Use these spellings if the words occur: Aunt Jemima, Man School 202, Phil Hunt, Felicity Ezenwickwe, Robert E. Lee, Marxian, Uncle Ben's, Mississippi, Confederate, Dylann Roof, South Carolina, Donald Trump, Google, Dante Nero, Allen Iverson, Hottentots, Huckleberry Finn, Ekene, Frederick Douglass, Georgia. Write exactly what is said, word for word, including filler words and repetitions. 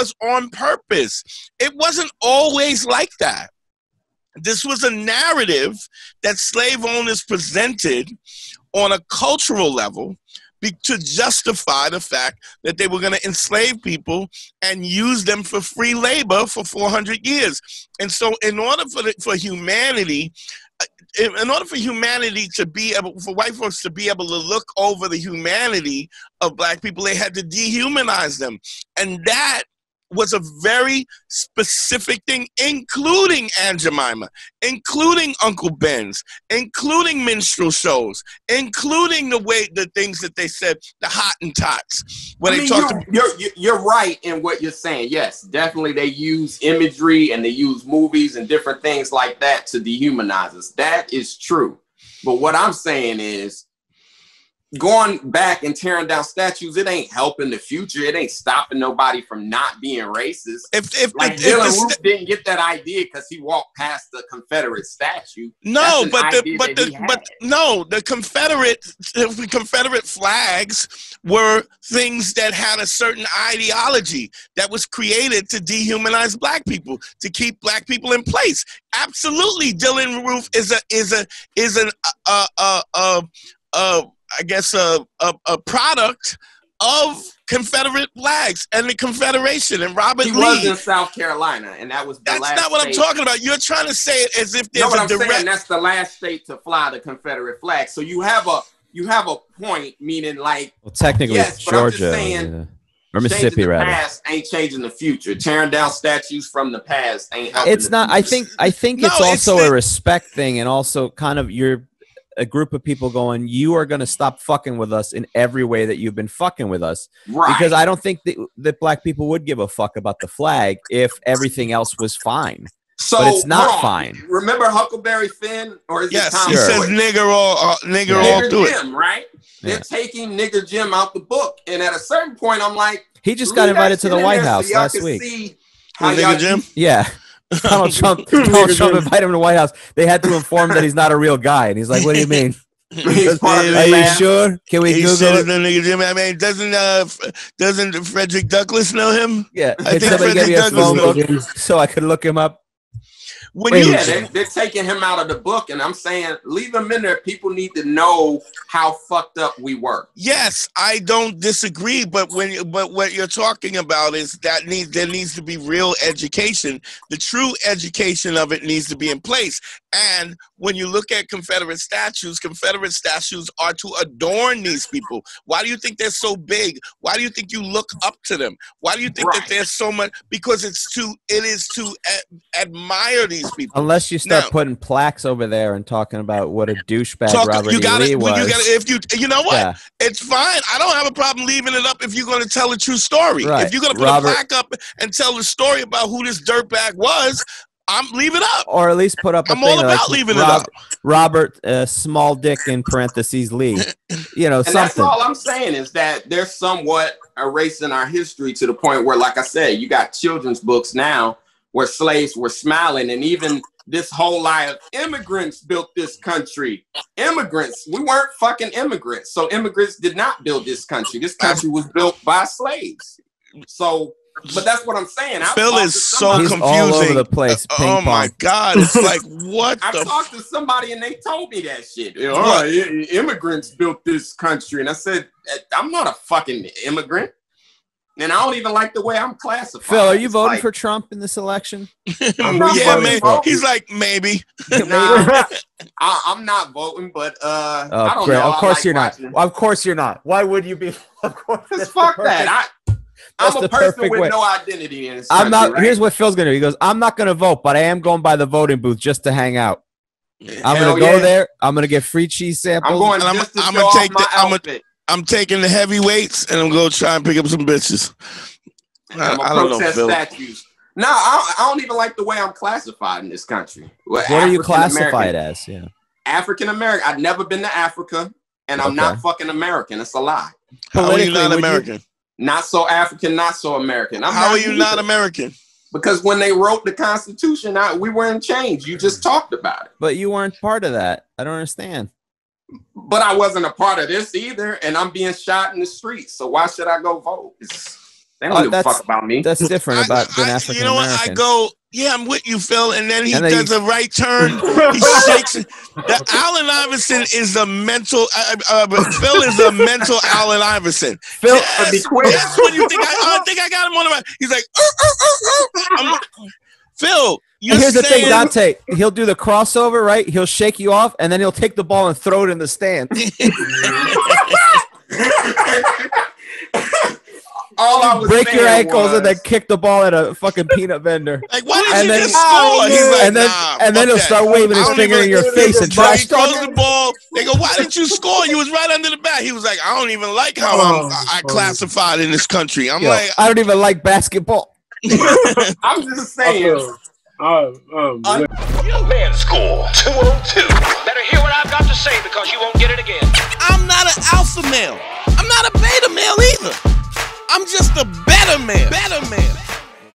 was on purpose. It wasn't always like that. This was a narrative that slave owners presented on a cultural level be, to justify the fact that they were going to enslave people and use them for free labor for four hundred years. And so in order for, the, for humanity, in order for humanity to be able, for white folks to be able to look over the humanity of black people, they had to dehumanize them. And that was a very specific thing, including Aunt Jemima, including Uncle Ben's, including minstrel shows, including the way the things that they said, the Hottentots. When I mean, they talked you're, about you're, you're right in what you're saying. Yes, definitely they use imagery and they use movies and different things like that to dehumanize us. That is true. But what I'm saying is, going back and tearing down statues, it ain't helping the future. It ain't stopping nobody from not being racist. If, if like if, Dylann if Roof didn't get that idea because he walked past the Confederate statue. No, but the but the but no, the Confederate the Confederate flags were things that had a certain ideology that was created to dehumanize black people, to keep black people in place. Absolutely, Dylann Roof is a is a is an uh uh uh uh. I guess, a, a, a product of Confederate flags and the Confederation and Robert E. Lee. He was in South Carolina, and that was the last state. That's not what I'm talking about. You're trying to say it as if there's a direct... No, what I'm saying, that's the last state to fly the Confederate flag. So you have a, you have a point, meaning like... Well, technically, yes, Georgia. But I'm just saying, yeah. Or Mississippi, rather. Changing the past ain't changing the future. Tearing down statues from the past ain't helping It's not... Future. I think, I think no, it's also it's, a respect thing, and also kind of your... a group of people going, you are going to stop fucking with us in every way that you've been fucking with us. Right. Because I don't think that, that black people would give a fuck about the flag if everything else was fine. So but it's not wrong. Fine. Remember Huckleberry Finn? Or is yes, it he says nigger all, uh, nigger yeah. all nigger through Jim, it. Right? They're yeah. taking Nigger Jim out the book. And at a certain point, I'm like... He just got invited to the White House so last week. See how nigger Jim? Yeah. Donald Trump, Donald Trump invited him to the White House. They had to inform him that he's not a real guy, and he's like, "What do you mean? Are you sure? Can we he Google it? Nigga, I mean, doesn't uh, doesn't Frederick Douglass know him? Yeah, I think somebody gave me a phone book so I could look him up. When Wait, you, yeah, they, they're taking him out of the book, and I'm saying leave him in there. People need to know how fucked up we were. Yes, I don't disagree, but when but what you're talking about is that needs there needs to be real education. The true education of it needs to be in place. And when you look at Confederate statues, Confederate statues are to adorn these people. Why do you think they're so big? Why do you think you look up to them? Why do you think right. that there's so much? Because it's to it is to ad admire these. People. Unless you start now, putting plaques over there and talking about what a douchebag talk, Robert you gotta, E. Lee was. You gotta, if you, you know what? Yeah. It's fine. I don't have a problem leaving it up if you're going to tell a true story. Right. If you're going to put Robert, a plaque up and tell the story about who this dirtbag was, I'm leave it up. Or at least put up a I'm thing all about like, leaving Rob, it up. Robert uh, Small Dick in parentheses Lee. You know, and something. That's all I'm saying is that they're somewhat erasing our history to the point where, like I said, you got children's books now where slaves were smiling, and even this whole lie of immigrants built this country. Immigrants, we weren't fucking immigrants. So immigrants did not build this country. This country was built by slaves. So, but that's what I'm saying. I've Phil is so confusing. All over the place. Ping oh pong. My God. It's like, what I the talked to somebody and they told me that shit. Oh, immigrants built this country. And I said, I'm not a fucking immigrant. And I don't even like the way I'm classified. Phil, are you it's voting like, for Trump in this election? I'm not yeah, man. He's like, maybe. Nah, I, I'm not voting, but uh, oh, I don't great. know. Of course like you're watching. not. Of course you're not. Why would you be? Of course. Fuck perfect, that. I, I'm a person with way. no identity in this country, I'm not. Right? Here's what Phil's going to do. He goes, I'm not going to vote, but I am going by the voting booth just to hang out. Yeah. I'm going to go yeah. there. I'm going to get free cheese samples. I'm going and just I'm, to I'm show gonna take off my the, outfit. I'm taking the heavyweights, and I'm going to try and pick up some bitches. I, I don't know, Phil. Statues. No, I don't, I don't even like the way I'm classified in this country. What African are you classified American, as? Yeah, African-American. I've never been to Africa, and I'm okay. not fucking American. It's a lie. How are you not American? You, not so African, not so American. I'm How not are you either. not American? Because when they wrote the Constitution, I, we were in chains. You just talked about it. But you weren't part of that. I don't understand. But I wasn't a part of this either, and I'm being shot in the streets. So why should I go vote? It's They don't oh, give a fuck about me. That's different about I, I, than African Americans. You know what? I go, yeah, I'm with you, Phil. And then he and does he, a right turn. He shakes. The Allen Iverson is a mental. Uh, uh, Phil is a mental Allen Iverson. Phil, yes, that's when you think I, oh, I think I got him on the right. He's like, uh, uh, uh, uh. I'm, Phil. You're and here's saying, the thing, Dante. He'll do the crossover, right? He'll shake you off, and then he'll take the ball and throw it in the stand. All I was break your ankles was, and then kick the ball at a fucking peanut vendor. Like, why did and you then, just score? He's like, and then, nah, and then he'll that. Start waving his finger in your face and try to throw the ball. They go, why didn't you score? You was right under the bat. He was like, I don't even like how oh, I'm, I classified in this country. I'm yo, like, I don't even like basketball. I'm just saying. Uh, uh, um, uh, Man School two oh two. Better hear what I've got to say because you won't get it again. I'm not an alpha male. I'm not a beta male either. I'm just a better man.